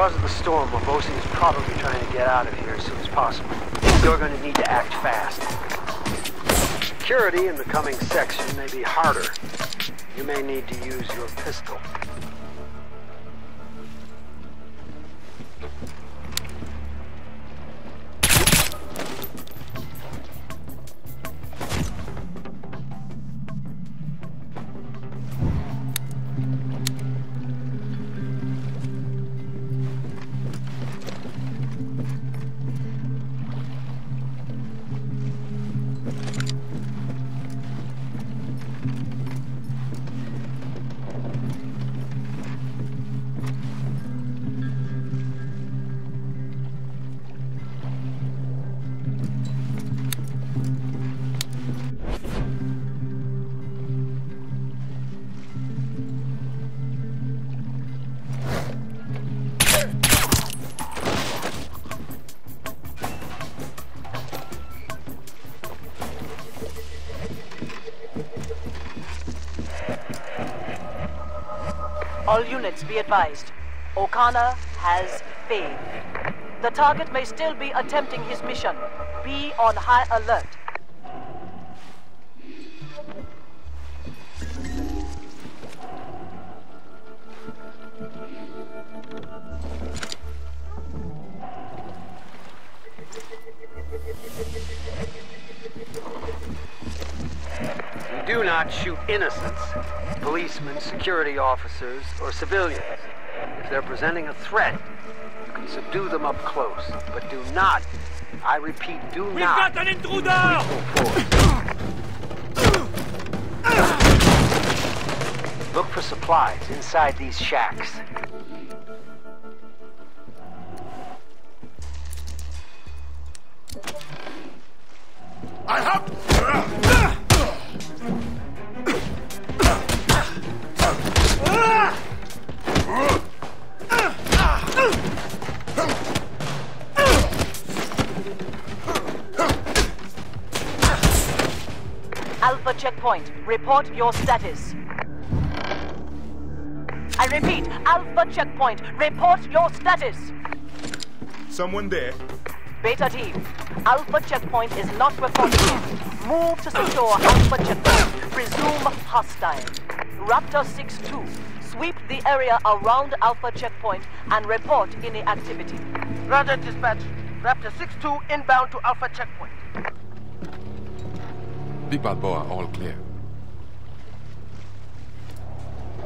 Because of the storm, Wombosi is probably trying to get out of here as soon as possible. You're going to need to act fast. Security in the coming section may be harder. You may need to use your pistol. All units be advised, O'Connor has failed. The target may still be attempting his mission. Be on high alert. You do not shoot innocents. Policemen, security officers, or civilians. If they're presenting a threat, you can subdue them up close. But do not, I repeat, do not. We've got an intruder! Look for supplies inside these shacks. I have... Alpha checkpoint, report your status. I repeat, Alpha checkpoint, report your status. Someone there. Beta team, Alpha checkpoint is not performing. Move to secure Alpha checkpoint. Presume hostile. Raptor 6-2, sweep the area around Alpha checkpoint and report any activity. Roger, dispatch. Raptor 6-2 inbound to Alpha checkpoint. Big Balboa, all clear. I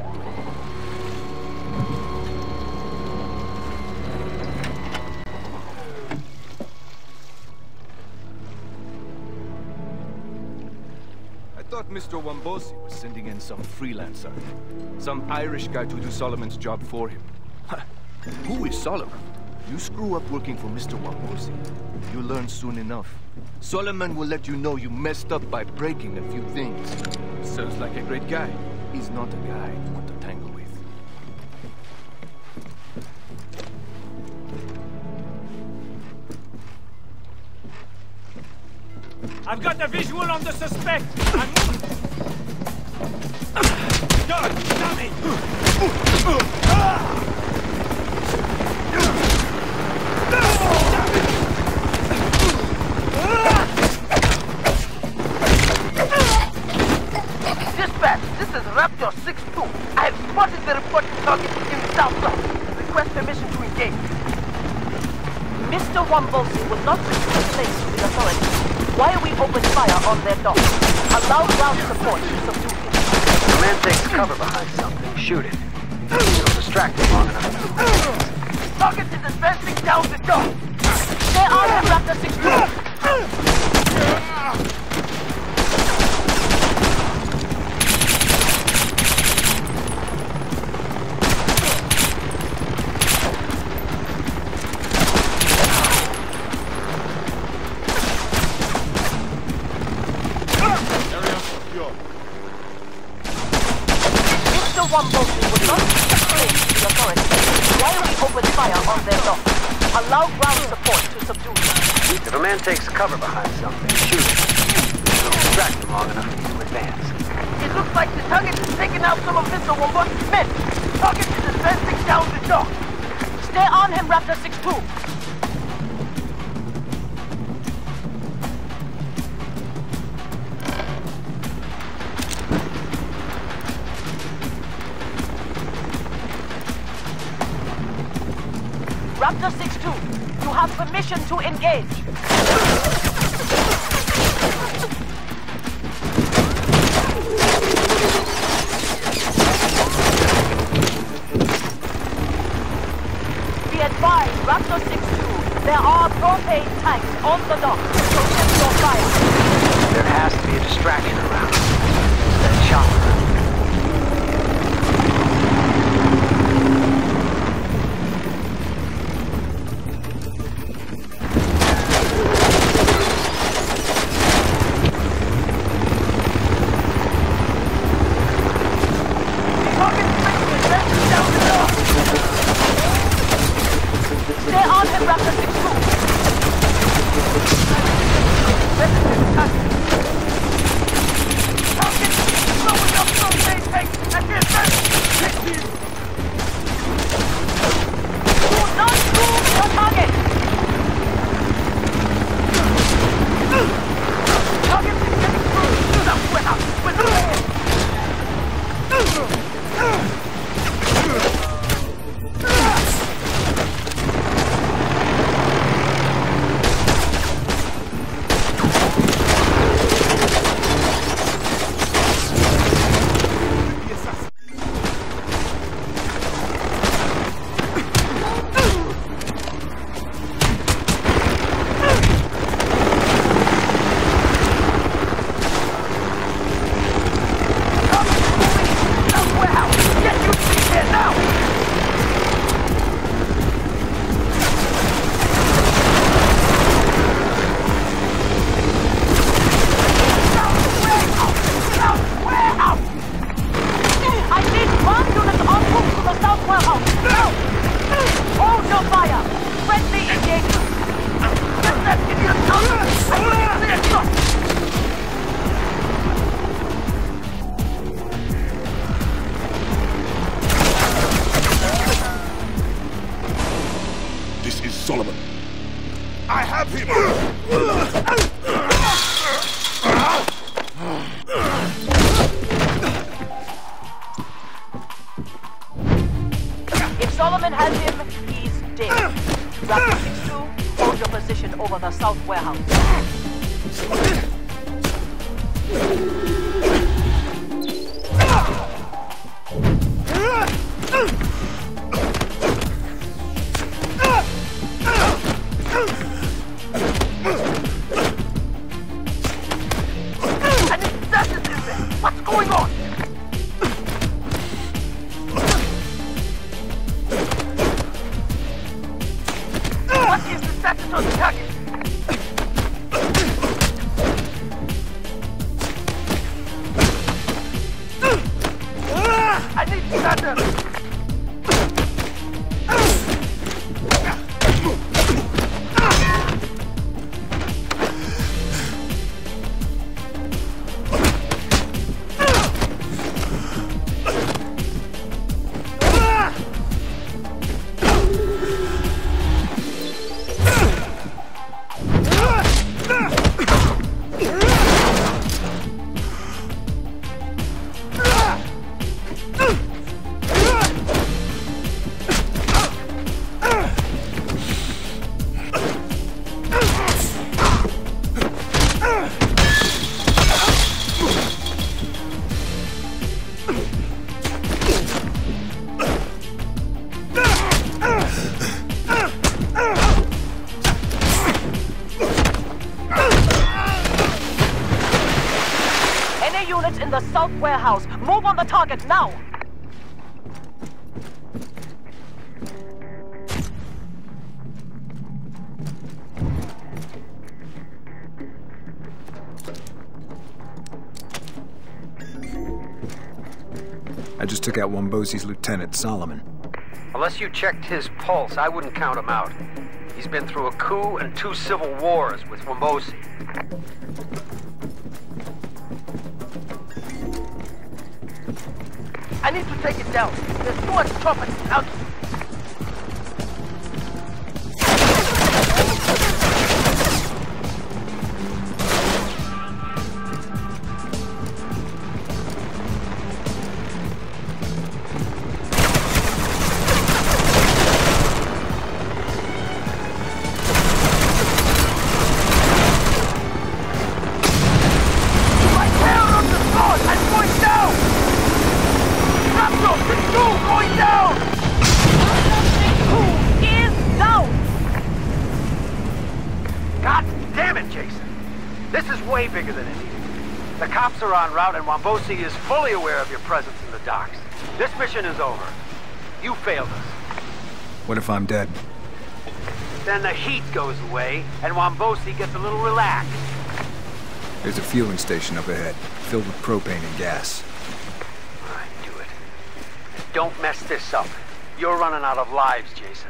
thought Mr. Wombosi was sending in some freelancer. Some Irish guy to do Solomon's job for him. Who is Solomon? You screw up working for Mr. Wombosi, you learn soon enough. Solomon will let you know you messed up by breaking a few things. Sounds like a great guy. He's not a guy you want to tangle with. I've got the visual on the suspect! God damn it! This is Raptor 6-2. I have spotted the reported target in Southwest. Request permission to engage. Mr. Wombosi will not receive a place with authority. While we open fire on their dogs, allow ground support to subdue him. The man takes cover behind something. Shoot it. You'll distract him long enough. Target is advancing down the dog. There are the Raptor 6-2. Wombosi will not displace the authority while we open fire on their dock. Allow ground support to subdue them. If a man takes cover behind something, shoot him. It'll distract them long enough to advance. It looks like the target has taken out some of Mr. Wombosi's men. Target is advancing down the dock. Stay on him, Raptor 6-2. Raptor 6-2, you have permission to engage. Be advised, Raptor 6-2, there are propane tanks on the dock. Protect your fire. There has to be a distraction around. That chopper. This is Solomon. I have him! If Solomon has him, he's dead. Raptor 6-2, hold your position over the south warehouse. Warehouse. Move on the target now! I just took out Wombosi's lieutenant, Solomon. Unless you checked his pulse, I wouldn't count him out. He's been through a coup and 2 civil wars with Wombosi. I need to take it down. There's too much trouble out. cops are en route and Wombosi is fully aware of your presence in the docks. This mission is over. You failed us. What if I'm dead? Then the heat goes away and Wombosi gets a little relaxed. There's a fueling station up ahead, filled with propane and gas. I knew it. And don't mess this up. You're running out of lives, Jason.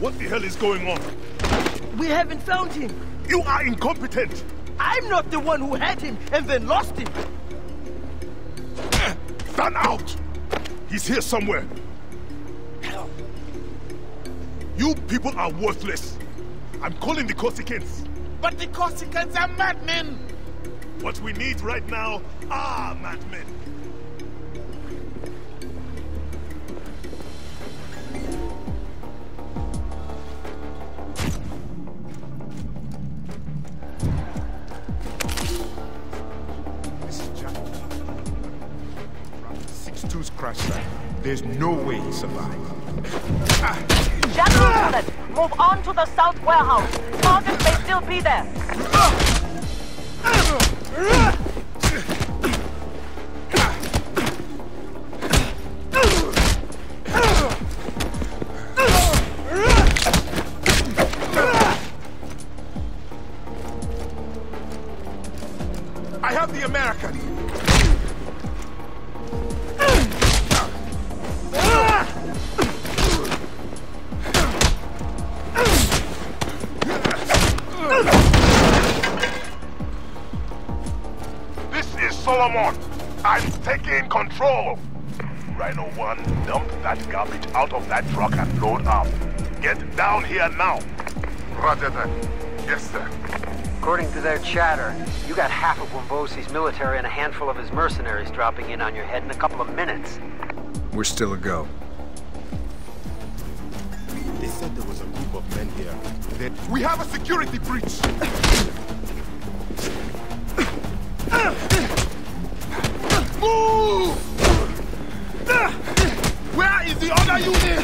What the hell is going on? We haven't found him. You are incompetent. I'm not the one who had him and then lost him. Stand out. He's here somewhere. Hello. You people are worthless. I'm calling the Corsicans. But the Corsicans are madmen. What we need right now are madmen. There's no way he survived. General Bullet, move on to the south warehouse. Target may still be there. I have the American. Solomon, I'm taking control. Rhino 1, dump that garbage out of that truck and load up. Get down here now. Roger that. Yes, sir. According to their chatter, you got half of Wombosi's military and a handful of his mercenaries dropping in on your head in a couple of minutes. We're still a go. They said there was a group of men here. We have a security breach. Move! Where is the other unit?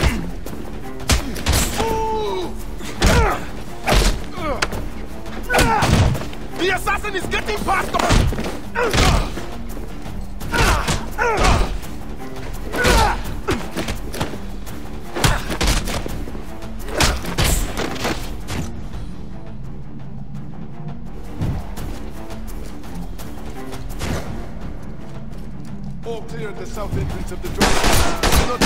Move! The assassin is getting past us! All clear at the south entrance of the drive. There's not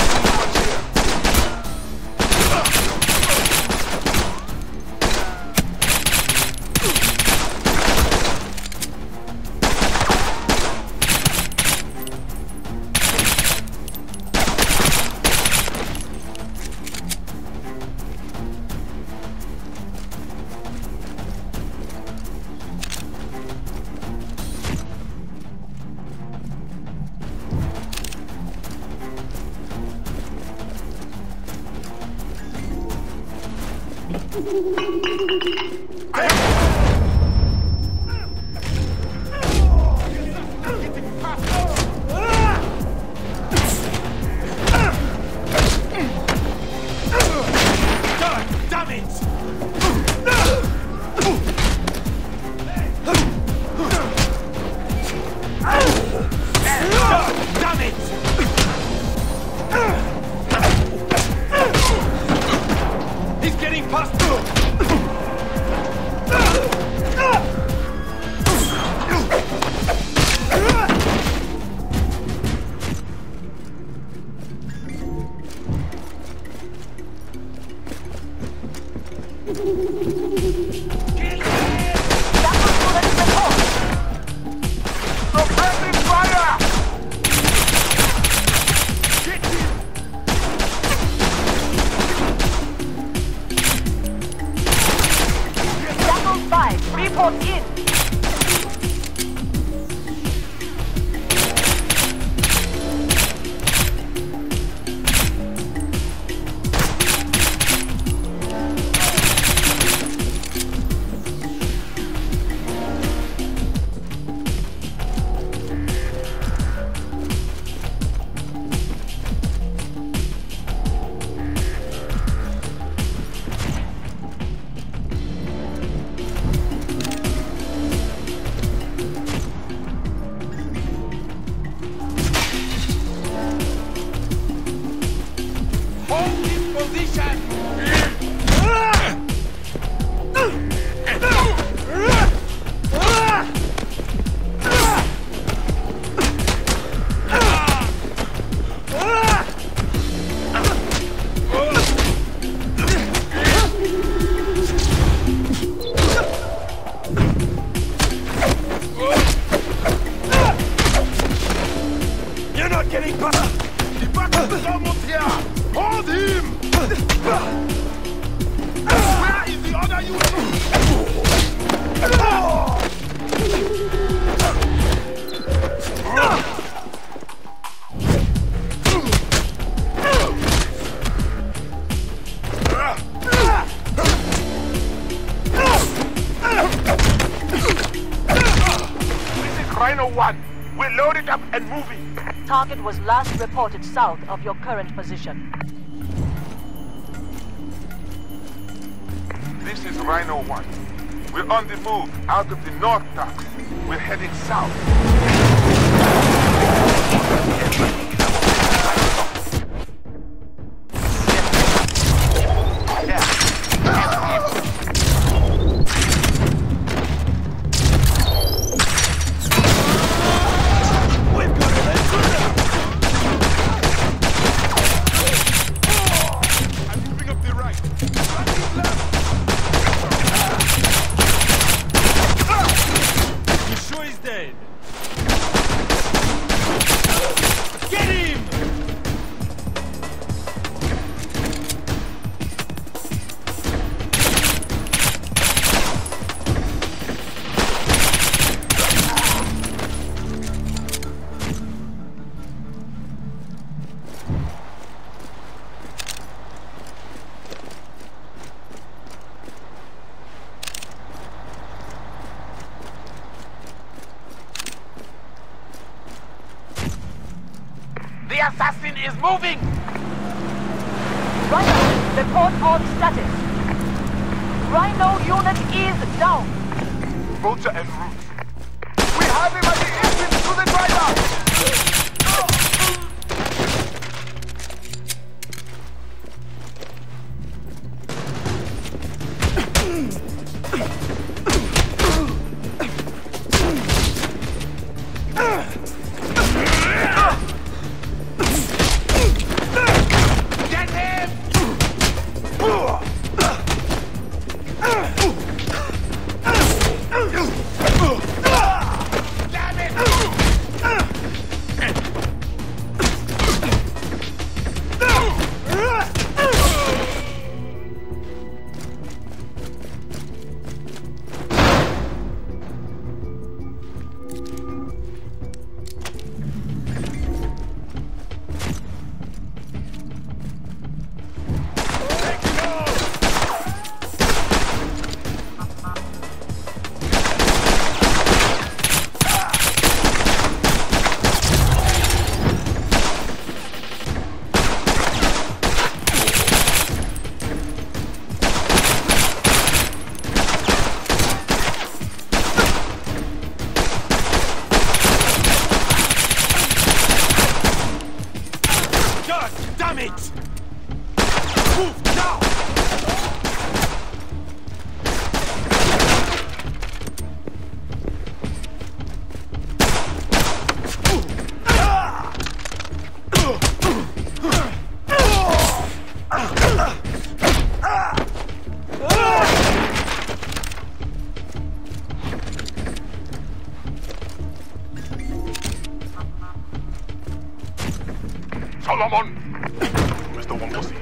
Hold his position! Target was last reported south of your current position. This is Rhino 1. We're on the move out of the north docks. We're heading south. Is moving! Rhino, report on status. Rhino unit is down. Roger and route. We have him at the engine to the driver! Solomon! Mr. Wombosi,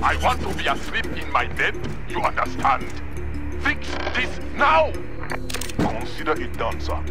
I want to be asleep in my bed, you understand? Fix this now! Consider it done, sir.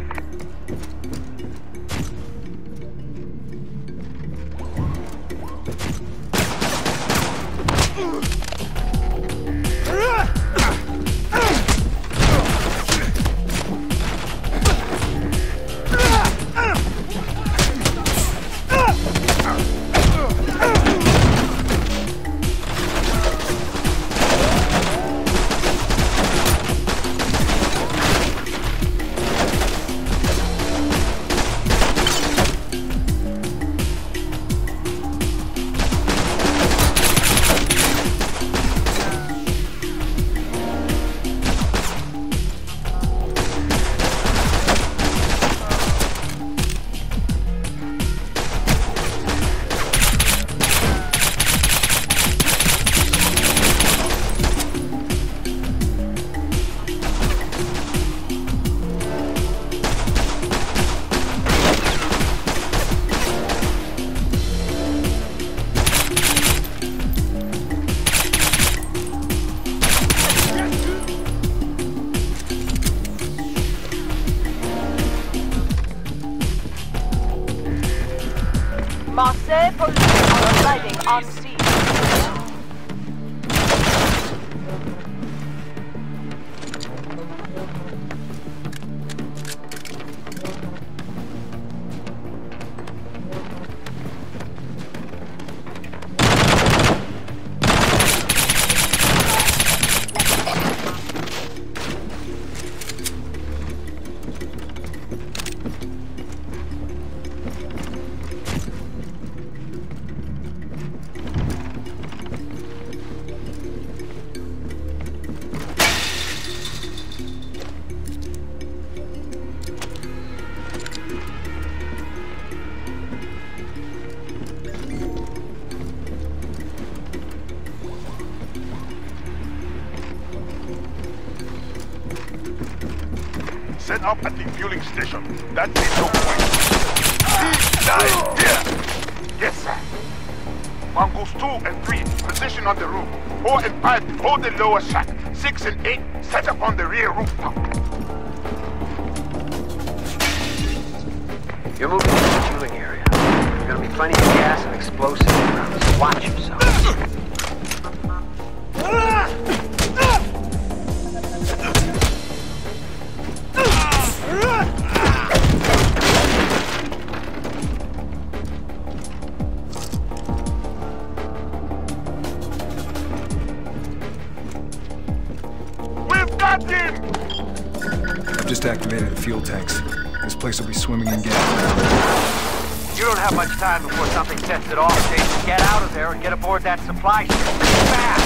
Set up at the fueling station. That's the choke point. Nice. Yes, sir. Mongoose 2 and 3, position on the roof. 4 and 5, hold the lower shack. 6 and 8, set up on the rear rooftop. You're moving to the fueling area. There's gonna be plenty of gas and explosives around, so watch yourself. Activated the fuel tanks. This place will be swimming in gas. You don't have much time before something sets it off, Jason. Get out of there and get aboard that supply ship. Fast!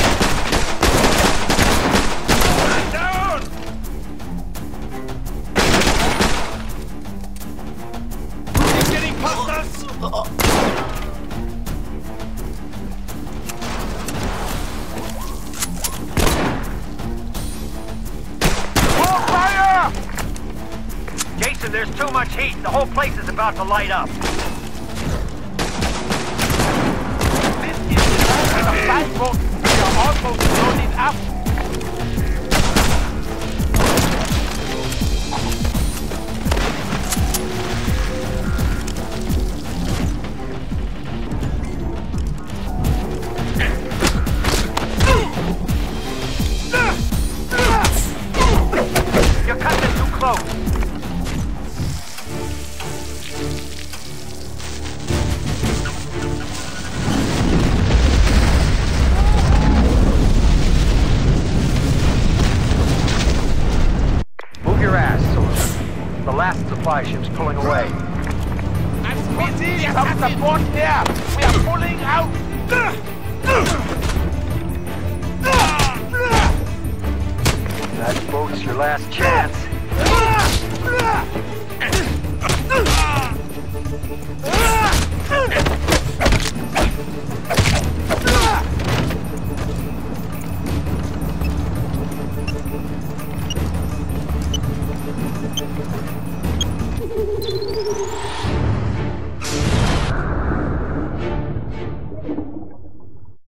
There's too much heat. The whole place is about to light up. This is the fast boat. We are almost loaded up. You're cutting too close. Supply ship's pulling away. Some support there! We are pulling out! That boat's your last chance.